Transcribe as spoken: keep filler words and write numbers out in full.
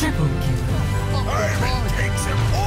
Triple kill. Ivan takes him.